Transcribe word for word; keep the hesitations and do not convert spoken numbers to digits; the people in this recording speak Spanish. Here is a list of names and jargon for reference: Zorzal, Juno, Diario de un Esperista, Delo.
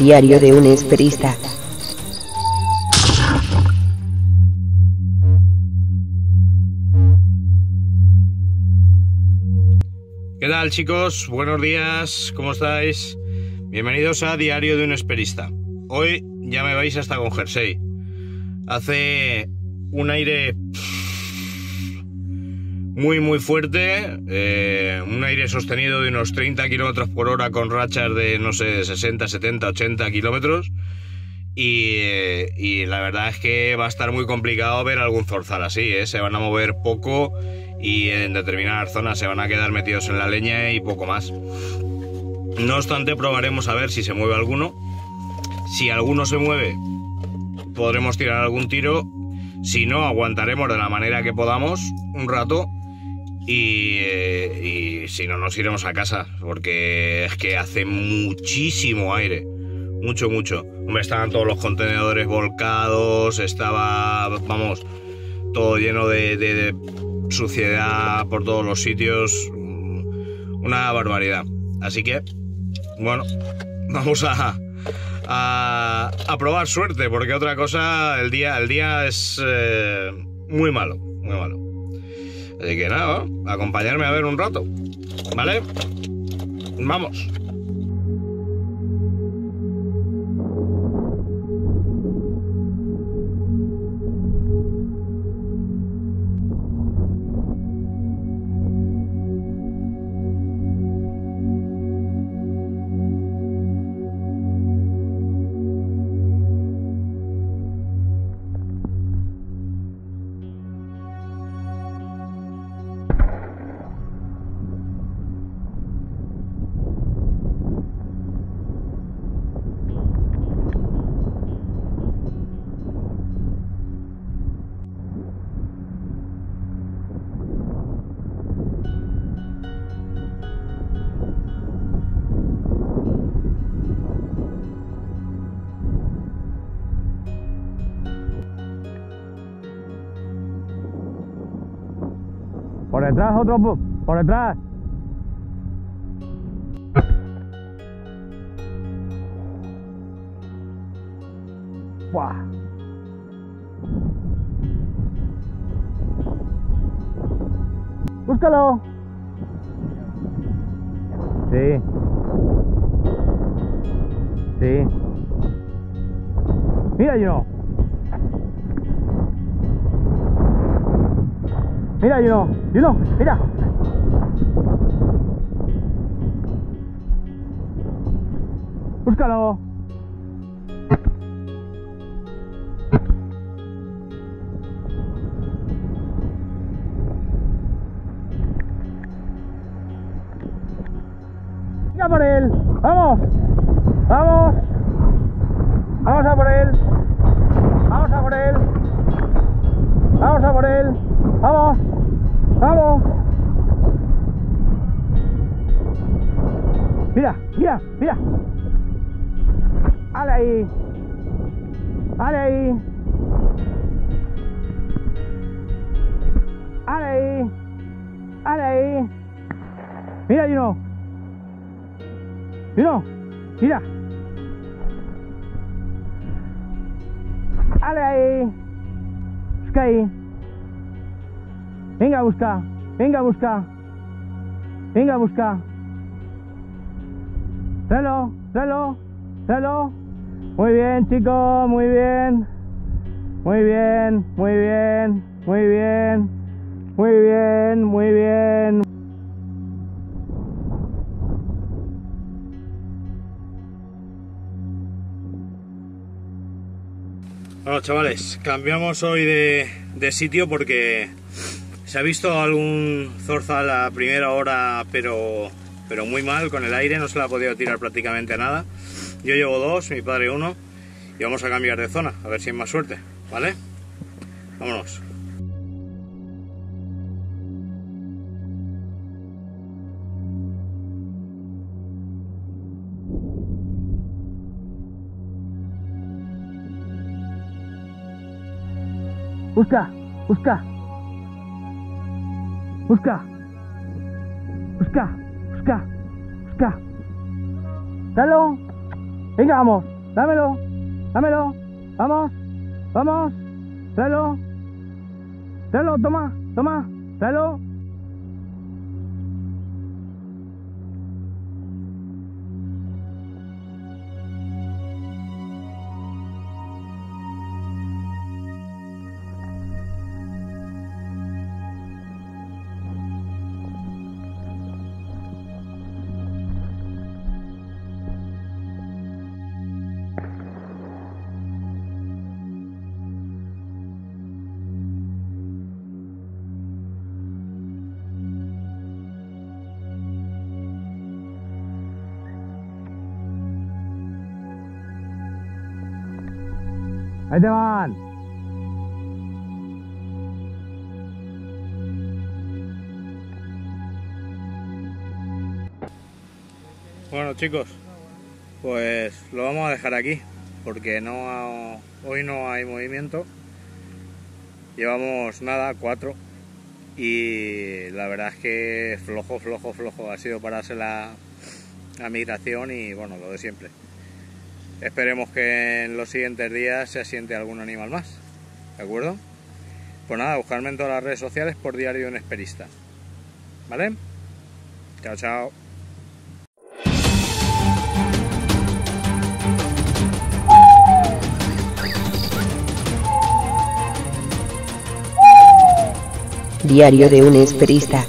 Diario de un Esperista. ¿Qué tal, chicos? Buenos días, ¿cómo estáis? Bienvenidos a Diario de un Esperista. Hoy ya me vais hasta con jersey. Hace un aire muy muy fuerte, eh, un aire sostenido de unos treinta kilómetros por hora con rachas de, no sé, sesenta, setenta, ochenta kilómetros y, eh, y la verdad es que va a estar muy complicado ver algún zorzal así, eh. Se van a mover poco y en determinadas zonas se van a quedar metidos en la leña y poco más. No obstante, probaremos a ver si se mueve alguno. Si alguno se mueve, podremos tirar algún tiro. Si no, aguantaremos de la manera que podamos un rato y, eh, y si no, nos iremos a casa, porque es que hace muchísimo aire, mucho, mucho. Hombre, estaban todos los contenedores volcados, estaba, vamos, todo lleno de, de, de suciedad por todos los sitios, una barbaridad. Así que, bueno, vamos a... A, a probar suerte, porque otra cosa, el día, el día es eh, muy malo, muy malo. Así que nada, ¿no? Acompañarme a ver un rato, ¿vale? Vamos. Por detrás, otro, por detrás. ¡Buah! ¡Búscalo! Sí. Sí. Mira yo. Mira, Juno, Juno, mira. Búscalo. Mira por él. Vamos. Vamos. Vamos a por él. Vamos a por él. Vamos a por él. Vamos. ¡Vamos! ¡Mira! ¡Mira! ¡Mira! ¡Ale ahí! ¡Ale ahí! ¡Ale ahí! ¡Ale ahí! ¡Mira, Juno! ¡Juno! ¡Mira! ¡Ale ahí! ¡Busca ahí! Venga, busca, venga, busca, venga, busca. Delo, delo, delo. Muy bien, chicos, muy bien. Muy bien, muy bien, muy bien, muy bien, muy bien. Bueno, chavales, cambiamos hoy de, de sitio porque... se ha visto algún zorzal a la primera hora, pero, pero muy mal, con el aire, no se le ha podido tirar prácticamente nada. Yo llevo dos, mi padre uno, y vamos a cambiar de zona, a ver si hay más suerte, ¿vale? Vámonos. Busca, busca. Busca, busca, busca, busca. Dalo, Venga, vamos, dámelo, dámelo, vamos, vamos, tráelo, tráelo, toma, toma, tráelo. ¡Ahí te van! Bueno, chicos, pues lo vamos a dejar aquí porque no, hoy no hay movimiento. Llevamos nada, cuatro, y la verdad es que flojo, flojo, flojo ha sido pararse la, la migración y bueno, lo de siempre. Esperemos que en los siguientes días se asiente algún animal más, ¿de acuerdo? Pues nada, buscarme en todas las redes sociales por Diario de un Esperista, ¿vale? Chao, chao. Diario de un Esperista.